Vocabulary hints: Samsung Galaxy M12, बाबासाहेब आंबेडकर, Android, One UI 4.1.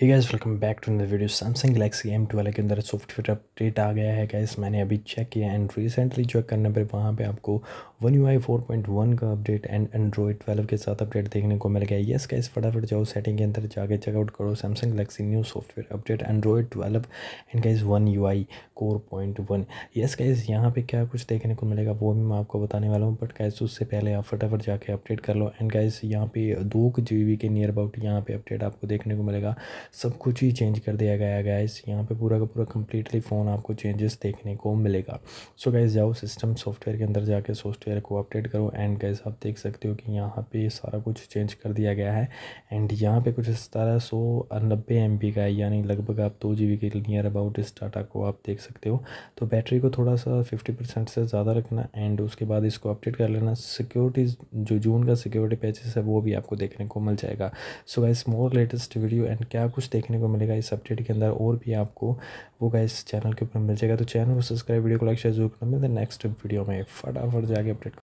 Hey guys, welcome back to another video. Samsung Galaxy M12 के अंदर software update आ गया है गाइस। मैंने अभी चेक किया एंड रिसेंटली चेक करने पर वहाँ पे आपको One UI 4.1 का अपडेट एंड Android 12 के साथ अपडेट देखने को मिल गया। येस गाइस, फटाफट जाओ सेटिंग के अंदर, जाके चेकआउट करो Samsung Galaxy new software update Android 12 and guys One UI 4.1। Yes guys, यहाँ पे क्या कुछ देखने को मिलेगा वो भी मैं आपको बताने वाला हूँ, बट गाइस उससे पहले आप फटाफट जाके अपडेट कर लो। एंड गाइस यहाँ पे 2 GB के नियर अबाउट यहाँ पे अपडेट आपको देखने को मिलेगा। सब कुछ ही चेंज कर दिया गया है गाइस, यहाँ पे पूरा का पूरा कम्प्लीटली फ़ोन आपको चेंजेस देखने को मिलेगा। सो गाइस जाओ सिस्टम सॉफ्टवेयर के अंदर, जाके सॉफ्टवेयर को अपडेट करो। एंड गाइस आप देख सकते हो कि यहाँ पे सारा कुछ चेंज कर दिया गया है। एंड यहाँ पे कुछ 1790 MB का है, यानी लगभग आप 2 GB के नियर अबाउट इस डाटा को आप देख सकते हो। तो बैटरी को थोड़ा सा 50% से ज़्यादा रखना एंड उसके बाद इसको अपडेट कर लेना। सिक्योरिटी जो जून का सिक्योरिटी पैचेस है वो भी आपको देखने को मिल जाएगा। So guys more latest video and क्या कुछ देखने को मिलेगा इस अपडेट के अंदर और भी आपको वो गाइस चैनल के ऊपर मिल जाएगा। तो चैनल को सब्सक्राइब, वीडियो को लाइक, शेयर जरूर करना। मिलते हैं नेक्स्ट वीडियो में, फटाफट जाके अपडेट।